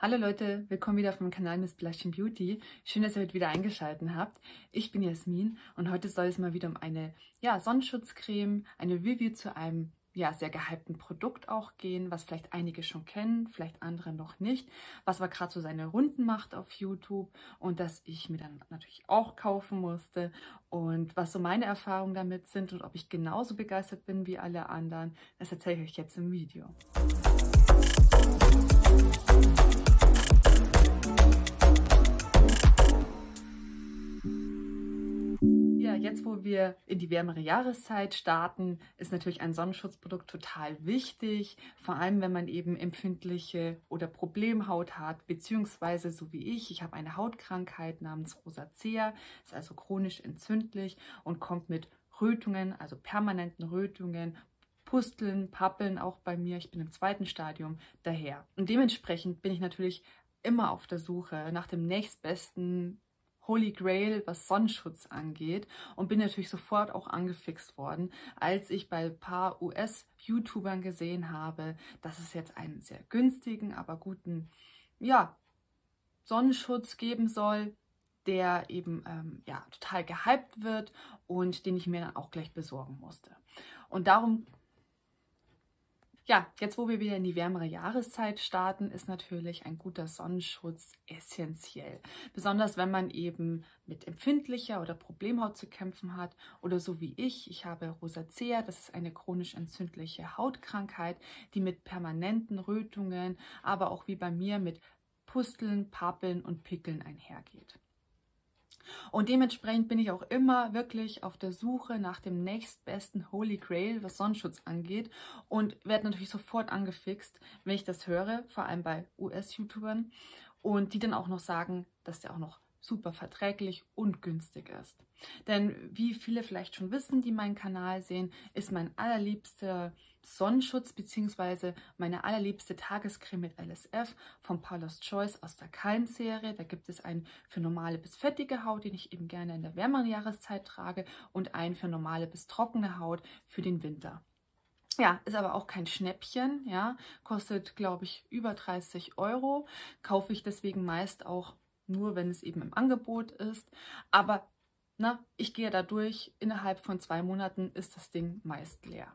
Hallo Leute, willkommen wieder auf meinem Kanal Miss Blushing Beauty. Schön, dass ihr heute wieder eingeschaltet habt. Ich bin Jasmin und heute soll es mal wieder um eine Sonnenschutzcreme, eine Review zu einem sehr gehypten Produkt auch gehen, was vielleicht einige schon kennen, vielleicht andere noch nicht, was aber gerade so seine Runden macht auf YouTube und das ich mir dann natürlich auch kaufen musste und was so meine Erfahrungen damit sind und ob ich genauso begeistert bin wie alle anderen, das erzähle ich euch jetzt im Video. Jetzt, wo wir in die wärmere Jahreszeit starten, ist natürlich ein Sonnenschutzprodukt total wichtig, vor allem wenn man eben empfindliche oder Problemhaut hat, beziehungsweise so wie ich habe eine Hautkrankheit namens Rosacea, ist also chronisch entzündlich und kommt mit Rötungen, also permanenten Rötungen, Pusteln, Pappeln auch bei mir, ich bin im 2. Stadium, daher. Und dementsprechend bin ich natürlich immer auf der Suche nach dem nächstbesten Holy Grail, was Sonnenschutz angeht, und bin natürlich sofort auch angefixt worden, als ich bei ein paar US-YouTubern gesehen habe, dass es jetzt einen sehr günstigen, aber guten Sonnenschutz geben soll, der eben total gehypt wird und den ich mir dann auch gleich besorgen musste. Und darum, jetzt wo wir wieder in die wärmere Jahreszeit starten, ist natürlich ein guter Sonnenschutz essentiell. Besonders wenn man eben mit empfindlicher oder Problemhaut zu kämpfen hat oder so wie ich. Ich habe Rosacea, das ist eine chronisch entzündliche Hautkrankheit, die mit permanenten Rötungen, aber auch wie bei mir mit Pusteln, Papeln und Pickeln einhergeht. Und dementsprechend bin ich auch immer wirklich auf der Suche nach dem nächstbesten Holy Grail, was Sonnenschutz angeht, und werde natürlich sofort angefixt, wenn ich das höre, vor allem bei US-YouTubern, und die dann auch noch sagen, dass der auch noch super verträglich und günstig ist. Denn wie viele vielleicht schon wissen, die meinen Kanal sehen, ist mein allerliebster Sonnenschutz bzw. meine allerliebste Tagescreme mit LSF von Paula's Choice aus der Keimserie. Da gibt es einen für normale bis fettige Haut, den ich eben gerne in der wärmeren Jahreszeit trage, und einen für normale bis trockene Haut für den Winter. Ja, ist aber auch kein Schnäppchen, kostet, glaube ich, über 30 €. Kaufe ich deswegen meist auch nur, wenn es eben im Angebot ist. Aber ich gehe da durch, innerhalb von 2 Monaten ist das Ding meist leer.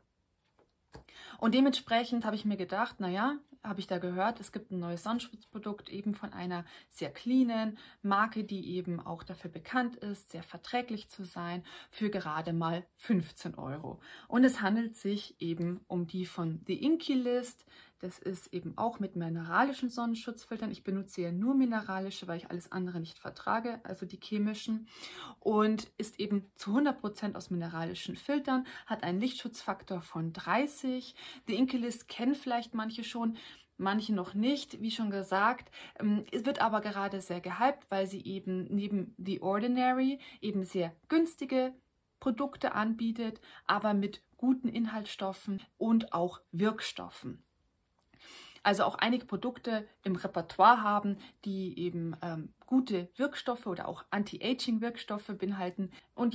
Und dementsprechend habe ich mir gedacht, habe ich da gehört, es gibt ein neues Sonnenschutzprodukt eben von einer sehr cleanen Marke, die eben auch dafür bekannt ist, sehr verträglich zu sein, für gerade mal 15 €. Und es handelt sich eben um die von The Inkey List. Das ist eben auch mit mineralischen Sonnenschutzfiltern. Ich benutze ja nur mineralische, weil ich alles andere nicht vertrage, also die chemischen. Und ist eben zu 100% aus mineralischen Filtern, hat einen Lichtschutzfaktor von 30. The Inkey List kennen vielleicht manche schon, manche noch nicht, wie schon gesagt. Es wird aber gerade sehr gehypt, weil sie eben neben The Ordinary eben sehr günstige Produkte anbietet, aber mit guten Inhaltsstoffen und auch Wirkstoffen. Also auch einige Produkte im Repertoire haben, die eben gute Wirkstoffe oder auch Anti-Aging-Wirkstoffe beinhalten. Und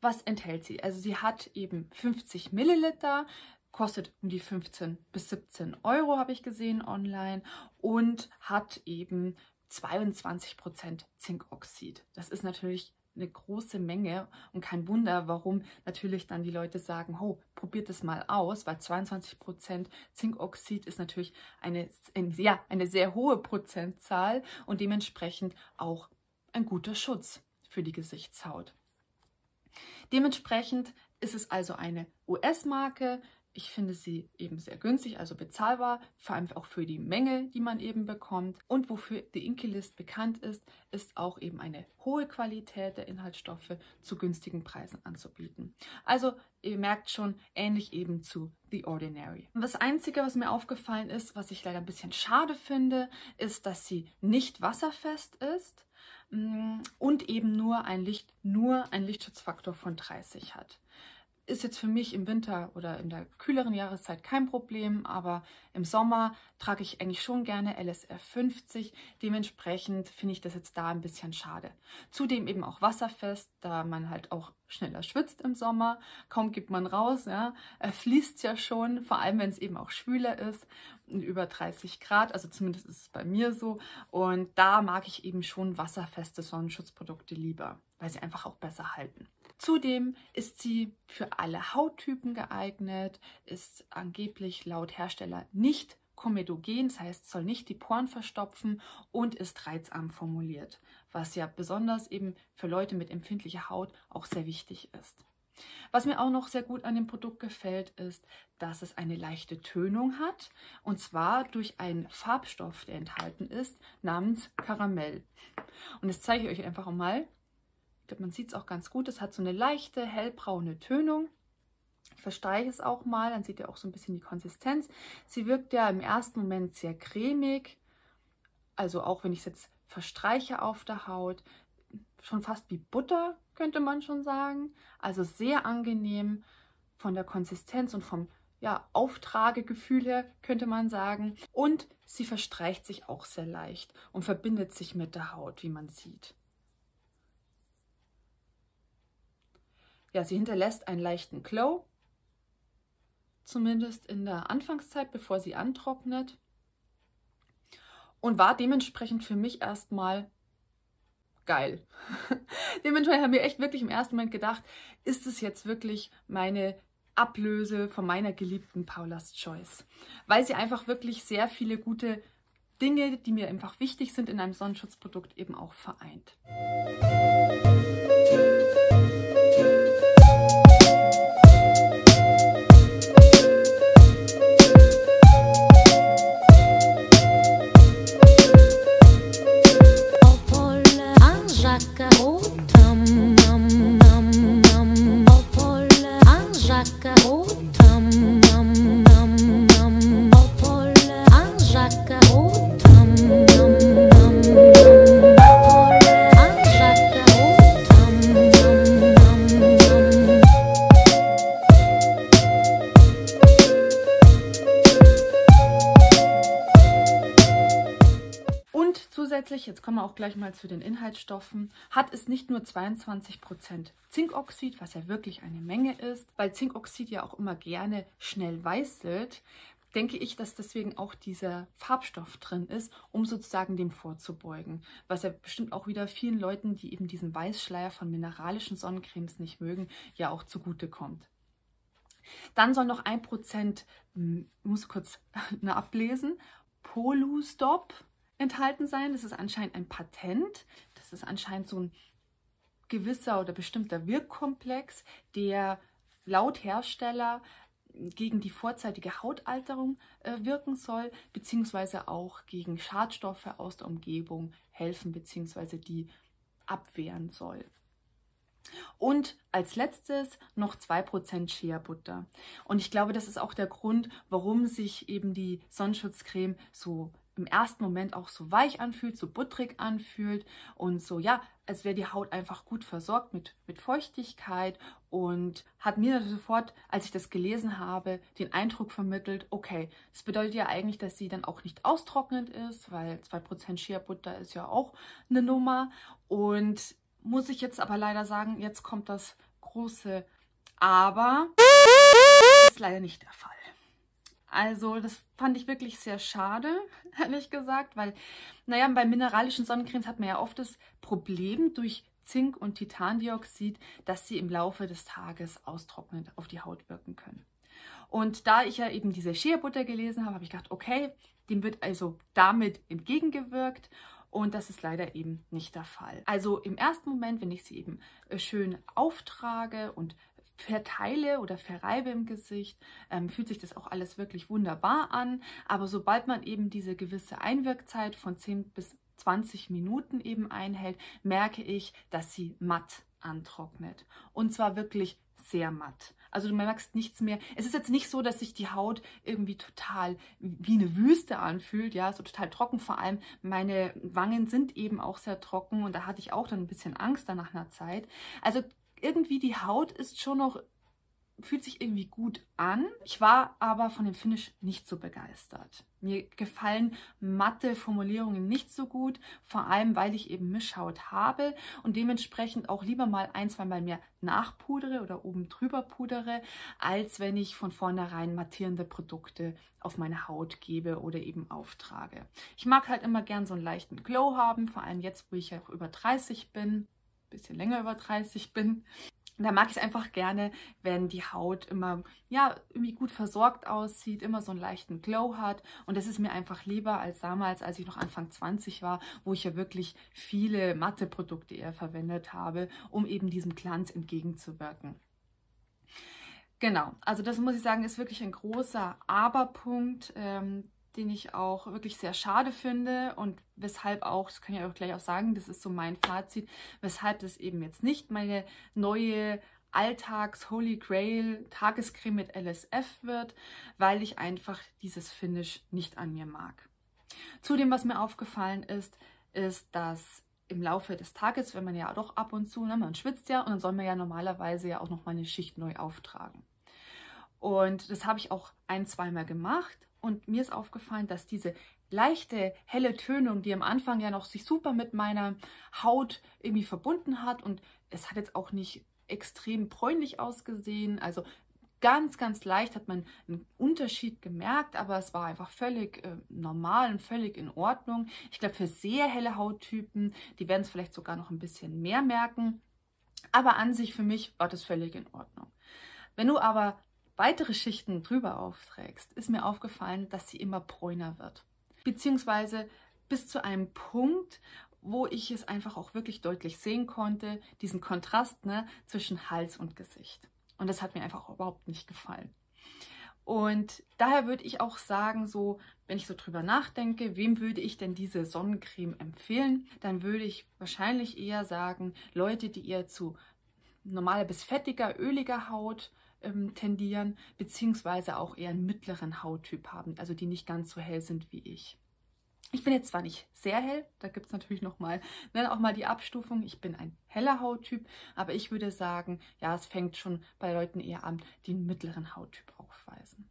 was enthält sie? Also sie hat eben 50 Milliliter, kostet um die 15 bis 17 €, habe ich gesehen online, und hat eben 22% Zinkoxid. Das ist natürlich eine große Menge und kein Wunder, warum natürlich dann die Leute sagen, oh, probiert es mal aus, weil 22% Zinkoxid ist natürlich eine sehr hohe Prozentzahl und dementsprechend auch ein guter Schutz für die Gesichtshaut. Dementsprechend ist es also eine US-Marke. Ich finde sie eben sehr günstig, also bezahlbar, vor allem auch für die Menge, die man eben bekommt. Und wofür The Inkey List bekannt ist auch eben eine hohe Qualität der Inhaltsstoffe zu günstigen Preisen anzubieten. Also ihr merkt schon, ähnlich eben zu The Ordinary. Und das Einzige, was mir aufgefallen ist, was ich leider ein bisschen schade finde, ist, dass sie nicht wasserfest ist und eben nur ein Lichtschutzfaktor von 30 hat. Ist jetzt für mich im Winter oder in der kühleren Jahreszeit kein Problem, aber im Sommer trage ich eigentlich schon gerne LSF 50. Dementsprechend finde ich das jetzt da ein bisschen schade. Zudem eben auch wasserfest, da man halt auch schneller schwitzt im Sommer. Kaum gibt man raus, fließt ja schon, vor allem wenn es eben auch schwüler ist. über 30 Grad, also zumindest ist es bei mir so. Und da mag ich eben schon wasserfeste Sonnenschutzprodukte lieber, weil sie einfach auch besser halten. Zudem ist sie für alle Hauttypen geeignet, ist angeblich laut Hersteller nicht komedogen, das heißt, soll nicht die Poren verstopfen und ist reizarm formuliert, was ja besonders eben für Leute mit empfindlicher Haut auch sehr wichtig ist. Was mir auch noch sehr gut an dem Produkt gefällt, ist, dass es eine leichte Tönung hat, und zwar durch einen Farbstoff, der enthalten ist, namens Karamell. Und das zeige ich euch einfach mal. Ich glaube, man sieht es auch ganz gut. Es hat so eine leichte, hellbraune Tönung. Ich verstreiche es auch mal, dann seht ihr auch so ein bisschen die Konsistenz. Sie wirkt ja im ersten Moment sehr cremig, also auch wenn ich es jetzt verstreiche auf der Haut, schon fast wie Butter, könnte man schon sagen. Also sehr angenehm von der Konsistenz und vom Auftragegefühl her, könnte man sagen. Und sie verstreicht sich auch sehr leicht und verbindet sich mit der Haut, wie man sieht. Ja, sie hinterlässt einen leichten Glow, zumindest in der Anfangszeit, bevor sie antrocknet. Und war dementsprechend für mich erstmal geil. Dementsprechend habe ich echt wirklich im ersten Moment gedacht, ist es jetzt wirklich meine Ablöse von meiner geliebten Paula's Choice? Weil sie einfach wirklich sehr viele gute Dinge, die mir einfach wichtig sind, in einem Sonnenschutzprodukt eben auch vereint. Jetzt kommen wir auch gleich mal zu den Inhaltsstoffen, hat es nicht nur 22% Zinkoxid, was ja wirklich eine Menge ist, weil Zinkoxid ja auch immer gerne schnell weißelt, denke ich, dass deswegen auch dieser Farbstoff drin ist, um sozusagen dem vorzubeugen, was ja bestimmt auch wieder vielen Leuten, die eben diesen Weißschleier von mineralischen Sonnencremes nicht mögen, ja auch zugutekommt. Dann soll noch 1%, muss kurz ablesen, PoluStop enthalten sein. Das ist anscheinend ein Patent. Das ist anscheinend so ein gewisser oder bestimmter Wirkkomplex, der laut Hersteller gegen die vorzeitige Hautalterung wirken soll, beziehungsweise auch gegen Schadstoffe aus der Umgebung helfen, beziehungsweise die abwehren soll. Und als letztes noch 2% Shea Butter. Und ich glaube, das ist auch der Grund, warum sich eben die Sonnenschutzcreme so im ersten Moment auch so weich anfühlt, so butterig anfühlt und so, ja, als wäre die Haut einfach gut versorgt mit Feuchtigkeit, und hat mir sofort, als ich das gelesen habe, den Eindruck vermittelt, okay, das bedeutet ja eigentlich, dass sie dann auch nicht austrocknend ist, weil 2% Shea Butter ist ja auch eine Nummer. Und muss ich jetzt aber leider sagen, jetzt kommt das große Aber, ist leider nicht der Fall. Also das fand ich wirklich sehr schade, ehrlich gesagt, weil, naja, bei mineralischen Sonnencremes hat man ja oft das Problem durch Zink- und Titandioxid, dass sie im Laufe des Tages austrocknend auf die Haut wirken können. Und da ich ja eben diese Shea Butter gelesen habe, habe ich gedacht, okay, dem wird also damit entgegengewirkt. Und das ist leider eben nicht der Fall. Also im ersten Moment, wenn ich sie eben schön auftrage und verteile oder verreibe im Gesicht, fühlt sich das auch alles wirklich wunderbar an. Aber sobald man eben diese gewisse Einwirkzeit von 10 bis 20 Minuten eben einhält, merke ich, dass sie matt antrocknet. Und zwar wirklich sehr matt. Also du merkst nichts mehr. Es ist jetzt nicht so, dass sich die Haut irgendwie total wie eine Wüste anfühlt, ja, so total trocken. Vor allem meine Wangen sind eben auch sehr trocken, und da hatte ich auch dann ein bisschen Angst danach einer Zeit. Also irgendwie die Haut ist schon noch fühlt sich irgendwie gut an. Ich war aber von dem Finish nicht so begeistert. Mir gefallen matte Formulierungen nicht so gut, vor allem weil ich eben Mischhaut habe und dementsprechend auch lieber mal ein, zweimal mehr nachpudere oder oben drüber pudere, als wenn ich von vornherein mattierende Produkte auf meine Haut gebe oder eben auftrage. Ich mag halt immer gern so einen leichten Glow haben, vor allem jetzt, wo ich ja auch über 30 bin, ein bisschen länger über 30 bin. Da mag ich es einfach gerne, wenn die Haut immer, ja, irgendwie gut versorgt aussieht, immer so einen leichten Glow hat. Und das ist mir einfach lieber als damals, als ich noch Anfang 20 war, wo ich ja wirklich viele matte Produkte eher verwendet habe, um eben diesem Glanz entgegenzuwirken. Genau, also das muss ich sagen, ist wirklich ein großer Aber-Punkt, den ich auch wirklich sehr schade finde und weshalb auch, das kann ich auch gleich auch sagen, das ist so mein Fazit, weshalb das eben jetzt nicht meine neue Alltags-Holy Grail Tagescreme mit LSF wird, weil ich einfach dieses Finish nicht an mir mag. Zudem, was mir aufgefallen ist, ist, dass im Laufe des Tages, wenn man ja doch ab und zu, ne, man schwitzt ja und dann soll man ja normalerweise ja auch nochmal eine Schicht neu auftragen. Und das habe ich auch ein-, zweimal gemacht. Und mir ist aufgefallen, dass diese leichte, helle Tönung, die am Anfang ja noch sich super mit meiner Haut irgendwie verbunden hat und es hat jetzt auch nicht extrem bräunlich ausgesehen, also ganz, ganz leicht hat man einen Unterschied gemerkt, aber es war einfach völlig normal und völlig in Ordnung. Ich glaube, für sehr helle Hauttypen, die werden es vielleicht sogar noch ein bisschen mehr merken, aber an sich für mich war das völlig in Ordnung. Wenn du aber weitere Schichten drüber aufträgst, ist mir aufgefallen, dass sie immer bräuner wird. Beziehungsweise bis zu einem Punkt, wo ich es einfach auch wirklich deutlich sehen konnte, diesen Kontrast, ne, zwischen Hals und Gesicht. Und das hat mir einfach überhaupt nicht gefallen. Und daher würde ich auch sagen, so, wenn ich so drüber nachdenke, wem würde ich denn diese Sonnencreme empfehlen, dann würde ich wahrscheinlich eher sagen, Leute, die eher zu normaler bis fettiger, öliger Haut tendieren, beziehungsweise auch eher einen mittleren Hauttyp haben, also die nicht ganz so hell sind wie ich. Ich bin jetzt zwar nicht sehr hell, da gibt es natürlich nochmal, ne, auch mal die Abstufung, ich bin ein heller Hauttyp, aber ich würde sagen, ja, es fängt schon bei Leuten eher an, die einen mittleren Hauttyp aufweisen.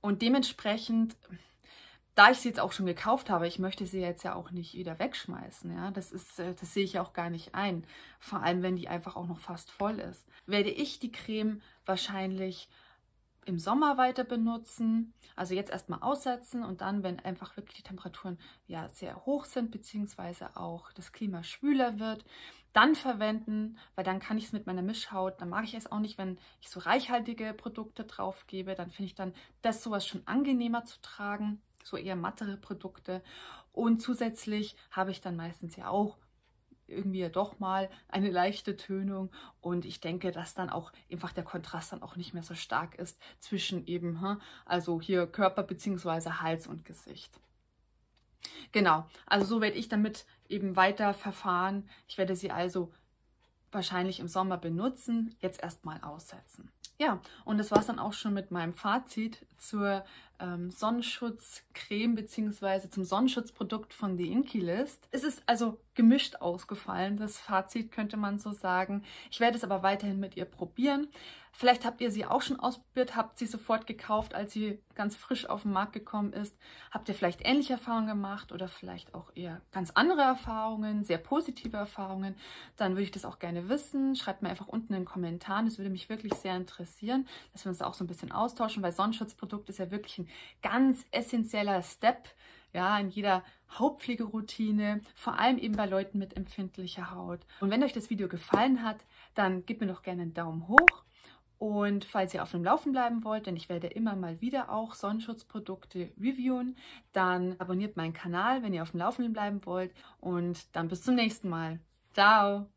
Und dementsprechend, da ich sie jetzt auch schon gekauft habe, ich möchte sie jetzt ja auch nicht wieder wegschmeißen. Ja? Das sehe ich ja auch gar nicht ein. Vor allem, wenn die einfach auch noch fast voll ist. Werde ich die Creme wahrscheinlich im Sommer weiter benutzen. Also jetzt erstmal aussetzen und dann, wenn einfach wirklich die Temperaturen ja sehr hoch sind, beziehungsweise auch das Klima schwüler wird, dann verwenden, weil dann kann ich es mit meiner Mischhaut, dann mag ich es auch nicht, wenn ich so reichhaltige Produkte drauf gebe, dann finde ich dann das sowas schon angenehmer zu tragen. So eher mattere Produkte und zusätzlich habe ich dann meistens ja auch irgendwie ja doch mal eine leichte Tönung und ich denke, dass dann auch einfach der Kontrast dann auch nicht mehr so stark ist zwischen eben, also hier Körper bzw. Hals und Gesicht. Genau, also so werde ich damit eben weiter verfahren. Ich werde sie also wahrscheinlich im Sommer benutzen, jetzt erstmal aussetzen. Ja, und das war es dann auch schon mit meinem Fazit zur Sonnenschutzcreme bzw. zum Sonnenschutzprodukt von The Inkey List. Es ist also gemischt ausgefallen, das Fazit könnte man so sagen. Ich werde es aber weiterhin mit ihr probieren. Vielleicht habt ihr sie auch schon ausprobiert, habt sie sofort gekauft, als sie ganz frisch auf den Markt gekommen ist. Habt ihr vielleicht ähnliche Erfahrungen gemacht oder vielleicht auch eher ganz andere Erfahrungen, sehr positive Erfahrungen, dann würde ich das auch gerne wissen. Schreibt mir einfach unten in den Kommentaren, das würde mich wirklich sehr interessieren, dass wir uns da auch so ein bisschen austauschen, weil Sonnenschutzprodukt ist ja wirklich ein ganz essentieller Step, ja, in jeder Hautpflegeroutine, vor allem eben bei Leuten mit empfindlicher Haut. Und wenn euch das Video gefallen hat, dann gebt mir doch gerne einen Daumen hoch. Und falls ihr auf dem Laufen bleiben wollt, denn ich werde immer mal wieder auch Sonnenschutzprodukte reviewen, dann abonniert meinen Kanal, wenn ihr auf dem Laufenden bleiben wollt. Und dann bis zum nächsten Mal. Ciao!